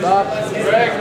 Stop. Greg.